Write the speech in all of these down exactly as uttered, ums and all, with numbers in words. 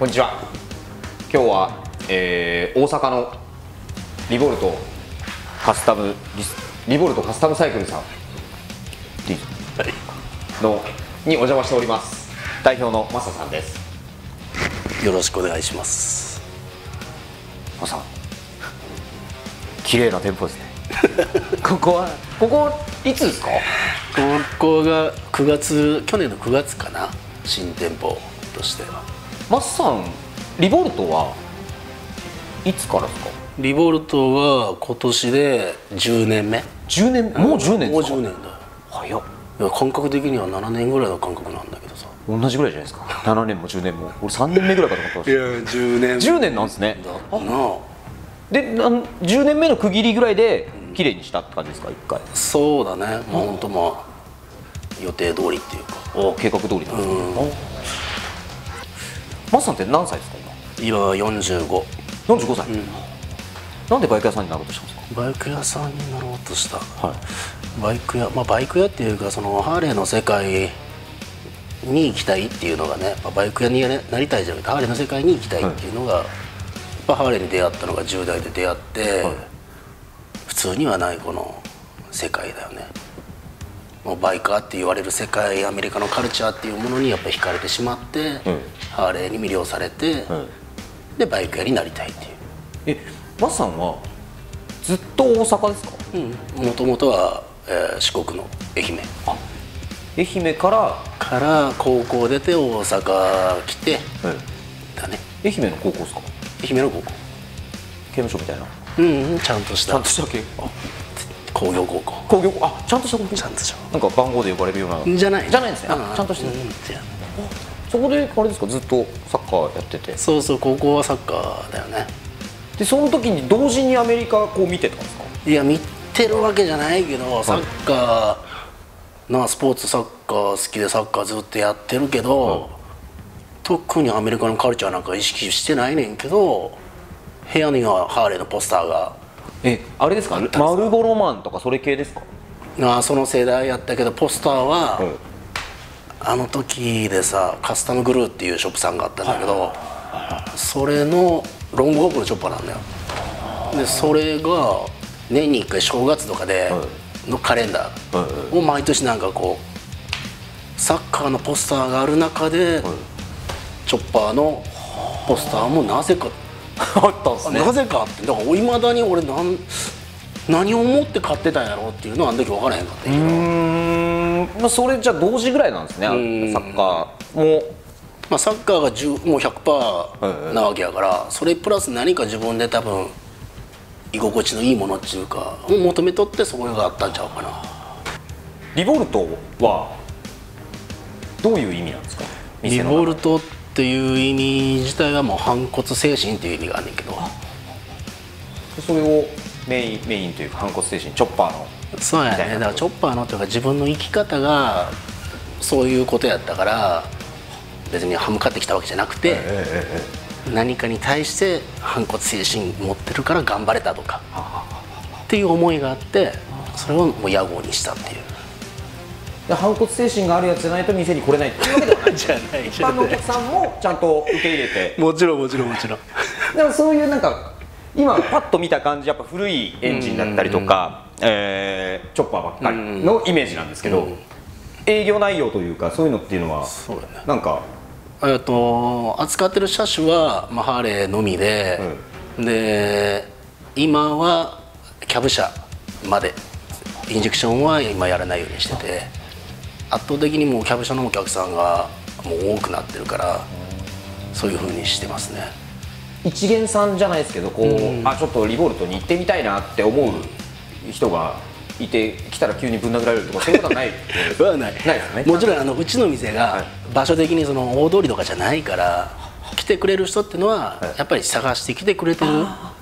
こんにちは。今日は、えー、大阪のリボルトカスタムリスリボルトカスタムサイクルさんのにお邪魔しております。代表のマサさんです。よろしくお願いします。マサさん、綺麗な店舗ですね。ここはここいつですか？ここがくがつ、去年のくがつかな、新店舗としては。マサさん、リボルトはいつからですか？リボルトは今年でじゅうねんめ。じゅうねん、もうじゅうねんですか？もうじゅうねんだよ。早っ。いや、感覚的にはななねんぐらいの感覚なんだけどさ。同じぐらいじゃないですか。ななねんもじゅうねんも。俺さんねんめぐらいかと思ってました。いやじゅうねん。じゅうねんなんですね。だな。で、じゅうねんめの区切りぐらいで綺麗にしたって感じですか、一回。そうだね。もう本当まあ予定通りっていうか。あ、計画通りなんですね。マサさんって何歳ですか今？今はよんじゅうご。よんじゅうごさい。なんでバイク屋さんになろうとしたんですか？バイク屋さんになろうとした、はい、バイク屋、まあ、バイク屋っていうか、そのハーレーの世界に行きたいっていうのがね、まあ、バイク屋になりたいじゃなくてハーレーの世界に行きたいっていうのが、はい、やっぱハーレーに出会ったのがじゅう代で出会って、はい、普通にはないこの世界だよね。もうバイカーって言われる世界、アメリカのカルチャーっていうものにやっぱ惹かれてしまって、はい、ハーレーに魅了されて、はい、でバイク屋になりたいっていう。えマサさんはずっと大阪ですか？うん、もともとは、えー、四国の愛媛。あ、愛媛からから高校出て大阪来て、うん、だね。愛媛の高校ですか？愛媛の高校、刑務所みたいな。うん、うん、ちゃんとしたちゃんとした系。あ、工業高校。工業高校。あ、ちゃんとした高校。ちゃんとした。なんか番号で呼ばれるようなじゃないじゃないんですね。あ、ちゃんとしてる。そこであれですか、ずっとサッカーやってて。そうそう、高校はサッカーだよね。でその時に同時にアメリカこう見てたんですか？いや見てるわけじゃないけど、サッカーな、スポーツ、サッカー好きでサッカーずっとやってるけど、はい、特にアメリカのカルチャーなんか意識してないねんけど、部屋にはハーレーのポスターが。え、あれですか、マルボロマンとかそれ系ですか？あ、その世代やったけど、ポスターは、はい、あの時でさ、カスタムグルーっていうショップさんがあったんだけど、それのロングホープのショッパーなんだよ。でそれが年にいっかい正月とかでのカレンダーを毎年なんかこうサッカーのポスターがある中でチョッパーのポスターもなぜかあったんですね。なぜかって、だからいまだに俺何何を思って買ってたんやろうっていうのはあの時分からへんかったけど。うーん、まあ、それじゃ同時ぐらいなんですね、サッカーも。まあサッカーがじゅうもう ひゃくパーセント なわけやから、それプラス何か自分で多分居心地のいいものっていうかを求めとって、そこがあったんちゃうかな。リボルトはどういう意味なんですか？リボルトっていう意味自体はもう反骨精神っていう意味があんねんけど、それをメイン、メインというか反骨精神、チョッパーの。そうやね。だからチョッパーのというか自分の生き方がそういうことやったから、別に歯向かってきたわけじゃなくて、何かに対して反骨精神持ってるから頑張れたとかっていう思いがあって、それをもう屋号にしたっていう。反骨精神があるやつじゃないと店に来れないっていうわけではないじゃない。一般のお客さんもちゃんと受け入れてもちろんもちろんもちろん。でもそういうなんか今パッと見た感じ、やっぱ古いエンジンだったりとか、えー、チョッパーばっかりのイメージなんですけど、営業内容というかそういうのっていうのはなんか。えっと扱ってる車種は、まあ、ハーレーのみで、うん、で今はキャブ車まで、インジェクションは今やらないようにしてて、圧倒的にもうキャブ車のお客さんがもう多くなってるから、うん、そういうふうにしてますね。一元さんじゃないですけど、こう、うん、あ、ちょっとリボルトに行ってみたいなって思う人がいて、来たら急にぶん殴られるとかそういうことはない。はないないですね。もちろんあのうちの店が場所的にその大通りとかじゃないから、来てくれる人っていうのはやっぱり探してきてくれてる、や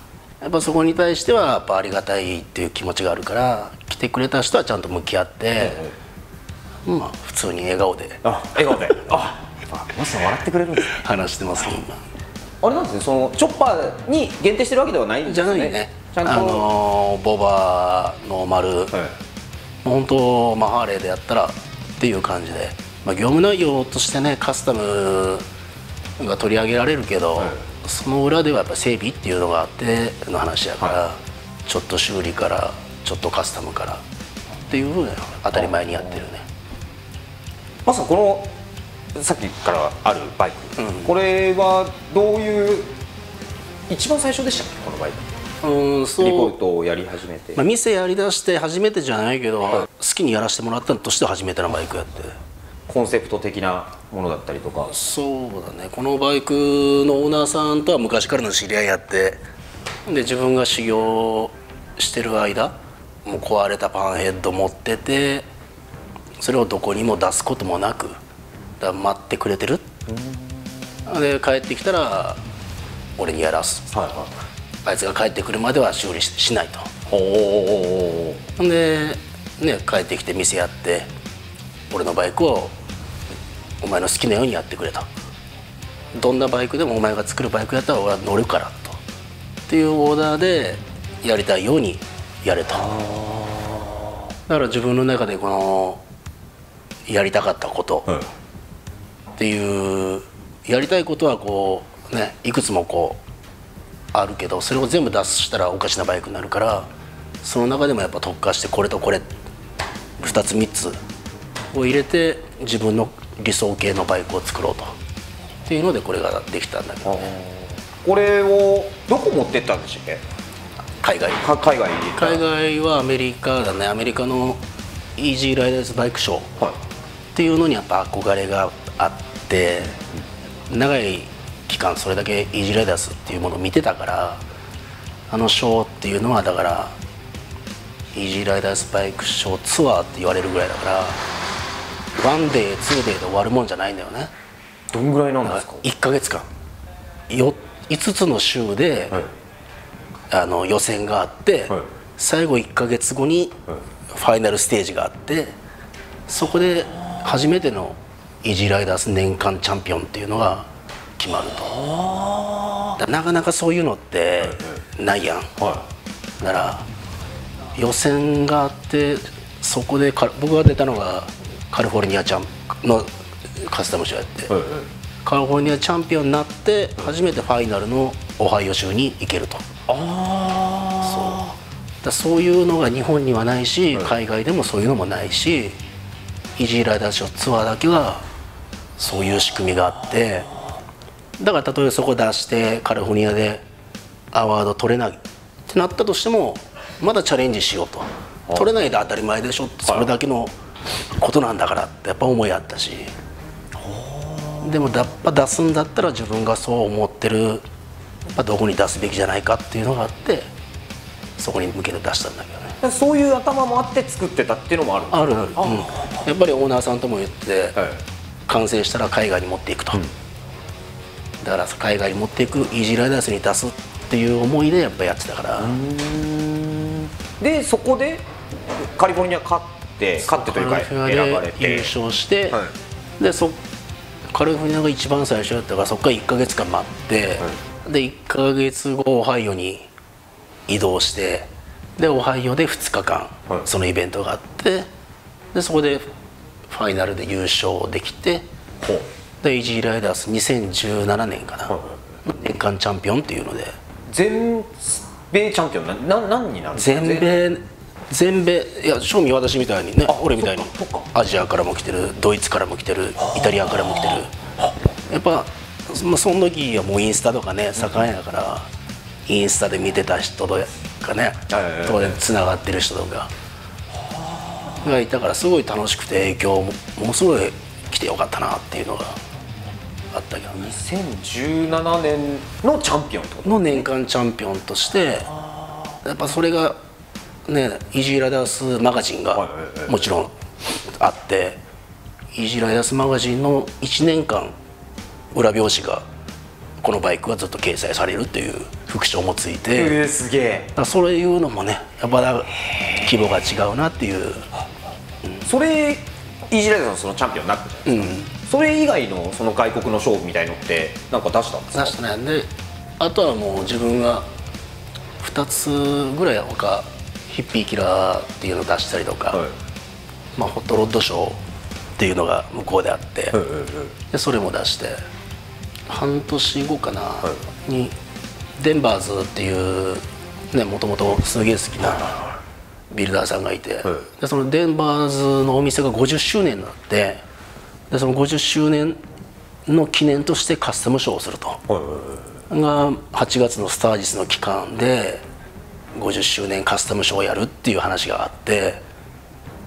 っぱそこに対してはやっぱありがたいっていう気持ちがあるから、来てくれた人はちゃんと向き合って、まあ普通に笑顔で、あ、笑顔で、あ、マサさん笑ってくれるんですね。話してますもん。あれなんですね、そのチョッパーに限定してるわけではないんじゃないね。あのボバー、ノーマル、はい、本当、まあ、ハーレーでやったらっていう感じで、まあ、業務内容としてね、カスタムが取り上げられるけど、はい、その裏ではやっぱ整備っていうのがあっての話やから、はい、ちょっと修理からちょっとカスタムからっていうふうに当たり前にやってるね。まさかこのさっきからあるバイク、うん、これはどういう一番最初でしたっけこのバイク。うん、そうリポートをやり始めて、まあ、店やりだして初めてじゃないけど、はい、好きにやらせてもらったのとして初めてのバイクやって、コンセプト的なものだったりとか。そうだね、このバイクのオーナーさんとは昔からの知り合いやって、で自分が修行してる間もう壊れたパンヘッド持ってて、それをどこにも出すこともなくだ待ってくれてる、うん、で帰ってきたら俺にやらす、はいはい、あいつが帰ってくるまでは修理しないと。で、ね、帰ってきて店やって俺のバイクをお前の好きなようにやってくれた、どんなバイクでもお前が作るバイクやったら俺は乗るからとっていうオーダーでやりたいようにやれた。だから自分の中でこのやりたかったことっていう、はい、やりたいことはこうねいくつもこうあるけど、それを全部出したらおかしなバイクになるから、その中でもやっぱ特化してこれとこれふたつみっつを入れて自分の理想系のバイクを作ろうとっていうのでこれができたんだけど、ね、これをどこ持ってったんでしょうね。海外海外海外はアメリカだね。アメリカのイージーライダーズバイクショーっていうのにやっぱ憧れがあって、長い期間それだけイージーライダースっていうものを見てたから、あのショーっていうのはだからイージーライダースバイクショーツアーって言われるぐらいだから、ワンデーツーデーで終わるもんじゃないんだよね。どんぐらいなんですか。いっかげつかんよいつつの週で、はい、あの予選があって、はい、最後いっかげつごにファイナルステージがあって、そこで初めてのイージーライダース年間チャンピオンっていうのが決まると。なかなかそういうのってないやん、はい、だから予選があって、そこでか僕が出たのがカリフォルニアチャンのカスタムショーやって、はい、カリフォルニアチャンピオンになって初めてファイナルのオハイオ州に行けると。あそうだ、そういうのが日本にはないし、はい、海外でもそういうのもないし、イージーライダーショーツアーだけはそういう仕組みがあって、だから例えばそこ出してカリフォルニアでアワード取れないってなったとしても、まだチャレンジしようと、取れないで当たり前でしょ、それだけのことなんだからってやっぱ思いあったし、でもやっぱ出すんだったら自分がそう思ってるどこに出すべきじゃないかっていうのがあって、そこに向けて出したんだけどね。そういう頭もあって作ってたっていうのもあるんですか。ある、うん、やっぱりオーナーさんとも言って完成したら海外に持っていくと。うん、だから海外に持っていくイージーライダースに出すっていう思いでやっぱやってたから。でそこでカリフォルニア勝って勝ってというか選ばれて優勝して、はい、でそカリフォルニアが一番最初だったから、そこからいっかげつかん待って、はい、でいっかげつごオハイオに移動して、でオハイオでふつかかんそのイベントがあって、でそこでファイナルで優勝できて。ほうでイージーライダースにせんじゅうななねんかな、年間チャンピオンっていうので全米チャンピオンなな何になるんですか。全米全米いや正味私みたいにね、俺みたいにアジアからも来てる、ドイツからも来てる、イタリアからも来てる、やっぱ、まあ、その時はもうインスタとかね盛んやから、うん、インスタで見てた人とかね当然つながってる人とかがいたから、すごい楽しくて影響もものすごい来てよかったなっていうのが。あったけどね、にせんじゅうななねんのチャンピオンってことの年間チャンピオンとして、やっぱそれがねイージーライダースマガジンがもちろんあって、イージーライダースマガジンのいちねんかん裏表紙がこのバイクがずっと掲載されるっていう副賞もついて、すげえ。だからそういうのもねやっぱだ規模が違うなっていう、うん、それイージーライダースのそのチャンピオンになったじゃないですか、うん、それ以外のその外国の勝負みたいのってなんか出したんですか。出したね。であとはもう自分がふたつぐらい他ヒッピーキラーっていうのを出したりとか、はい、まあ、ホットロッドショーっていうのが向こうであって、はい、でそれも出して、半年後かな、はい、にデンバーズっていうね、もともとすげえ好きなビルダーさんがいて、はい、でそのデンバーズのお店がごじゅっしゅうねんになって、でそのごじゅっしゅうねんの記念としてカスタムショーをすると、はい、がはちがつのスタージスの期間でごじゅっしゅうねんカスタムショーをやるっていう話があって、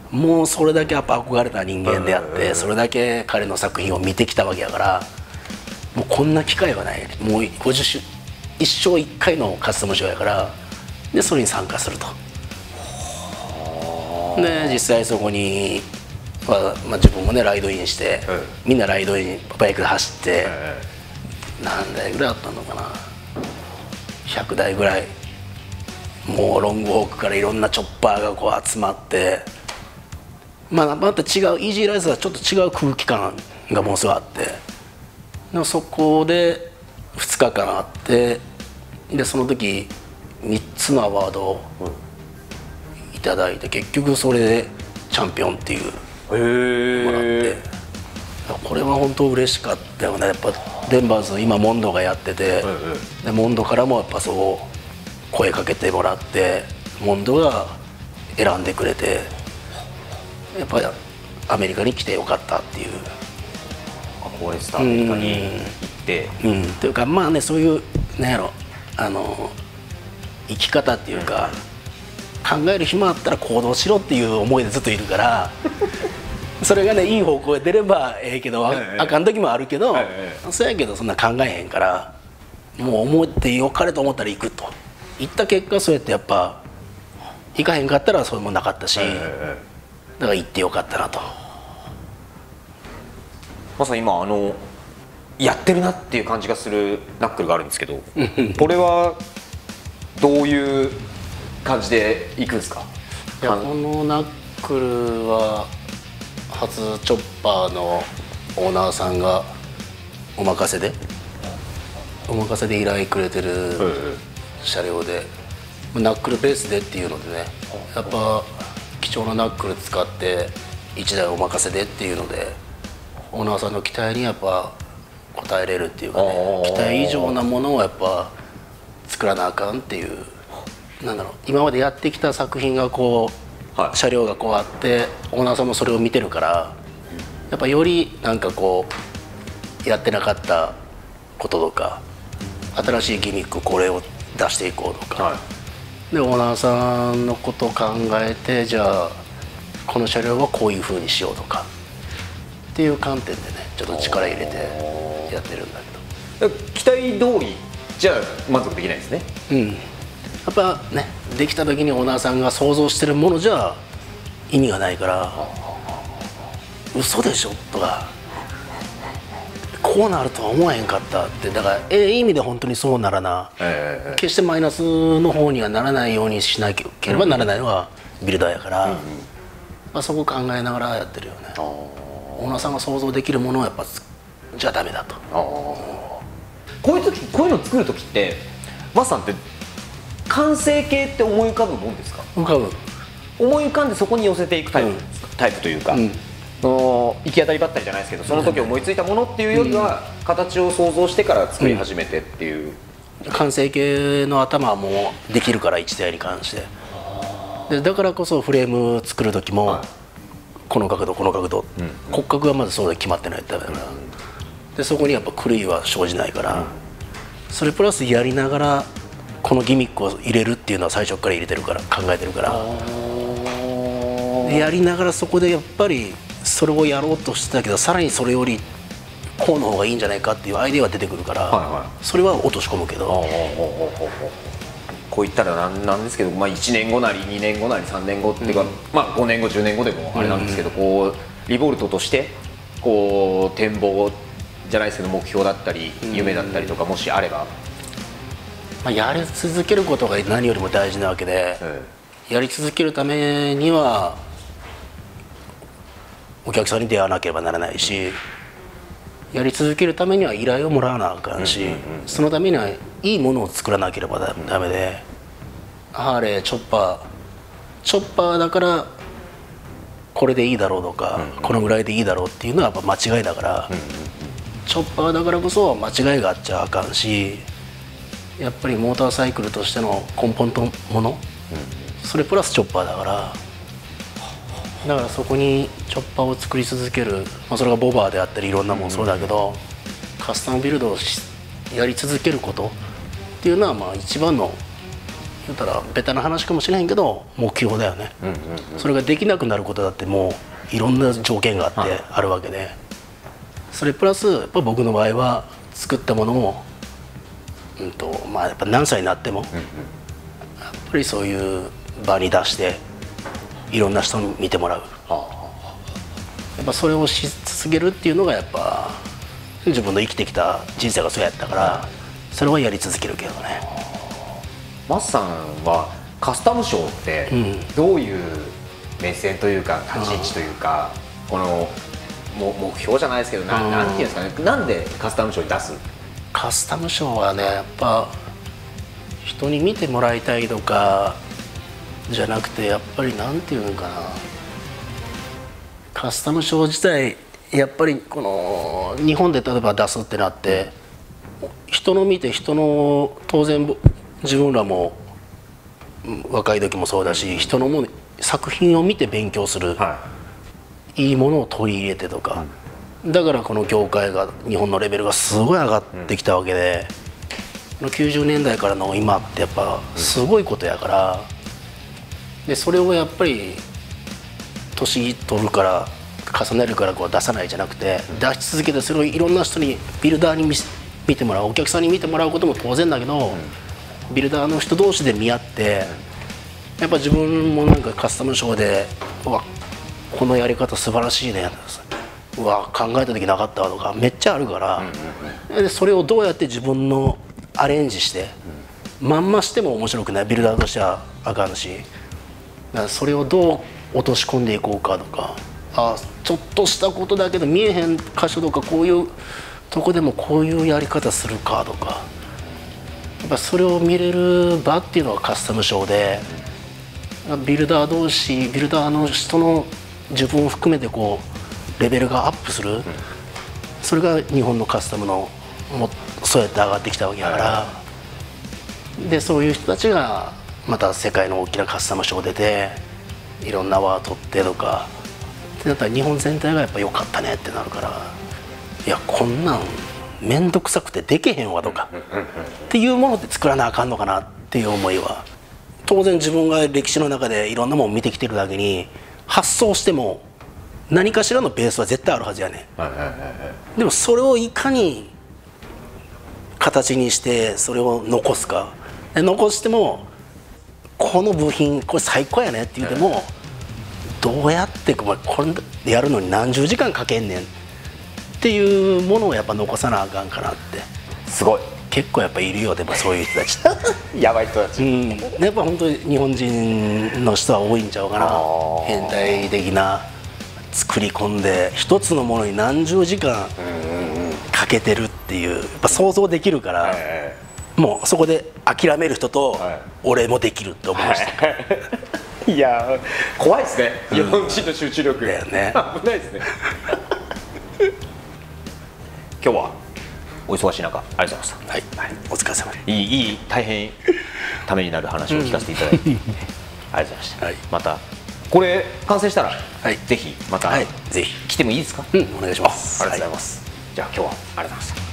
もうそれだけやっぱ憧れた人間であって、それだけ彼の作品を見てきたわけやから、もうこんな機会はない、もうごじゅっしゅう一生いっかいのカスタムショーやから、でそれに参加すると。で実際そこに、まあまあ、自分もねライドインして、うん、みんなライドインバイクで走って、うん、何台ぐらいあったのかな、ひゃくだいぐらい、もうロングウォークからいろんなチョッパーがこう集まって。まあまた違うイージーライズはちょっと違う空気感がものすごいあって、でそこでふつかかんあって、でその時みっつのアワードをいただいて、結局それでチャンピオンっていうもらって、これは本当嬉しかったよね。やっぱデンバーズ今モンドがやってて、でモンドからもやっぱそう声かけてもらって、モンドが選んでくれて。やっぱりアメリカに来てよかったっていう、応援したアメリカに行って、うん、というかまあね、そういうなんやろ、あの生き方っていうか、考える暇あったら行動しろっていう思いでずっといるからそれがねいい方向へ出ればええけど、あかん時もあるけど、そうやけどそんな考えへんから、もう思ってよかれと思ったら行くと行った結果、そうやってやっぱ行かへんかったらそういうもんなかったし。だから行ってよかったなと。まさに今あのやってるなっていう感じがするナックルがあるんですけどこれはどういう感じで行くんですか？いや、このナックルは初チョッパーのオーナーさんがお任せでお任せで依頼くれてる車両で、ナックルベースでっていうのでね、やっぱ貴重なナックル使っていちだいお任せでっていうので、オーナーさんの期待にやっぱ応えれるっていうかね、期待以上なものをやっぱ作らなあかんっていう、なんだろう、今までやってきた作品がこう、はい、車両がこうあって、オーナーさんもそれを見てるから、やっぱよりなんかこうやってなかったこととか、新しいギミックこれを出していこうとか。はい、でオーナーさんのことを考えて、じゃあこの車両はこういう風にしようとかっていう観点でね、ちょっと力入れてやってるんだけど、期待通りじゃあ満足できないですね。うん、やっぱねできた時にオーナーさんが想像してるものじゃ意味がないから、嘘でしょとか、こうなるとは思わへんかったって、だからええ意味で本当にそうならな、えー、決してマイナスの方にはならないようにしなければならないのがビルダーやから、うんうん、まあそこ考えながらやってるよね。ーオーナーさんが想像できるものをやっぱじゃダメだと。こういう時、こういうの作る時ってマスさんって完成形って思い浮かぶもんですか？浮かぶ、思い浮かんでそこに寄せていくタイプ、うん、タイプというか、うん、行き当たりばったりじゃないですけど、その時思いついたものっていうよりは形を想像してから作り始めてっていう、うん、完成形の頭はもうできるから、一台に関してで、だからこそフレーム作る時も、はい、この角度この角度、うん、骨格がまずそうで決まってないとダメだから、うん、でそこにやっぱ狂いは生じないから、うん、それプラスやりながらこのギミックを入れるっていうのは最初から入れてるから、考えてるからやりながら、そこでやっぱりそれをやろうとしてたけど、さらにそれよりこうの方がいいんじゃないかっていうアイデアは出てくるから、はいはい、それは落とし込むけど、こう言ったらなんなんですけど、まあ、いちねんごなりにねんごなりさんねんごっていうか、うん、まあごねんごじゅうねんごでもあれなんですけど、うん、こうリボルトとしてこう展望じゃないですけど、目標だったり夢だったりとか、もしあれば、うん、まあ、やり続けることが何よりも大事なわけで、うん、やり続けるためにはお客さんに出会わなければならないし、やり続けるためには依頼をもらわなあかんし、そのためにはいいものを作らなければダメで、ハーレーチョッパーチョッパーだからこれでいいだろうとか、このぐらいでいいだろうっていうのはやっぱ間違いだから、チョッパーだからこそ間違いがあっちゃあかんし、やっぱりモーターサイクルとしての根本のもの、うん、それプラスチョッパーだからだからそこにチョッパーを作り続ける、まあ、それがボバーであったりいろんなもんそうだけど、うん、カスタムビルドをやり続けることっていうのはまあ一番の言ったらベタな話かもしれへんけど目標だよね。それができなくなることだってもういろんな条件があってあるわけで、それプラスやっぱ僕の場合は作ったものも、うんとまあ、やっぱ何歳になってもやっぱりそういう場に出していろんな人に見てもらう、やっぱそれをし続けるっていうのがやっぱ自分の生きてきた人生がそうやったから、それはやり続けるけどね。マスさんはカスタムショーってどういう目線というか立ち位置というか、うん、このも目標じゃないですけど、な、うん、なんていうんですかね、なんでカスタムショーに出す？カスタムショーはね、やっぱ人に見てもらいたいとかじゃなくて、やっぱりなんていうのかな、カスタムショー自体やっぱりこの日本で例えば出すってなって人の見て人の当然自分らも若い時もそうだし、人のも作品を見て勉強する、はい、いいものを取り入れてとか、うん、だからこの業界が日本のレベルがすごい上がってきたわけで、うん、きゅうじゅうねんだいからの今ってやっぱすごいことやから、うん、でそれをやっぱり年取るから重ねるからこう出さないじゃなくて、うん、出し続けてそれをいろんな人にビルダーに 見, 見てもらうお客さんに見てもらうことも当然だけど。うん、ビルダーの人同士で見合ってやっぱ自分もなんかカスタムショーで「うわこのやり方素晴らしいね」うわ考えた時なかった」とかめっちゃあるから、それをどうやって自分のアレンジしてまんましても面白くない、ビルダーとしてはあかんし、だからそれをどう落とし込んでいこうかとか、あちょっとしたことだけど見えへん箇所とかこういうとこでもこういうやり方するかとか。やっぱそれを見れる場っていうのがカスタムショーで、ビルダー同士ビルダーの人の自分を含めてこうレベルがアップする、それが日本のカスタムのもそうやって上がってきたわけだから、でそういう人たちがまた世界の大きなカスタムショー出ていろんなワー取ってとかってなったら、日本全体がやっぱ良かったねってなるから、いやこんなん面倒くさくてでけへんわとかっていうものって作らなあかんのかなっていう思いは、当然自分が歴史の中でいろんなもの見てきてるだけに発想しても何かしらのベースは絶対あるはずやねん。でもそれをいかに形にしてそれを残すか、残してもこの部品これ最高やねって言ってもどうやってこれやるのに何十時間かけんねんっていうものをやっぱ残さなあかんかなって。すごい結構やっぱいるよ、でもそういう人たちやばい人たち、うん、やっぱ本当に日本人の人は多いんちゃうかな、変態的な作り込んで一つのものに何十時間かけてるっていう、やっぱ想像できるから、うん、もうそこで諦める人と、はい、俺もできるって思いました、はい。いや怖いですね、うん、日本人の集中力だよね、危ないですね今日はお忙しい中ありがとうございました。はい、はい、お疲れ様です。いいいい大変ためになる話を聞かせていただいて、うん、ありがとうございました。はい、またこれ完成したら、はい、ぜひまた、はい、ぜひ来てもいいですか？うん、お願いします。ありがとうございます。はい、じゃあ今日はありがとうございました。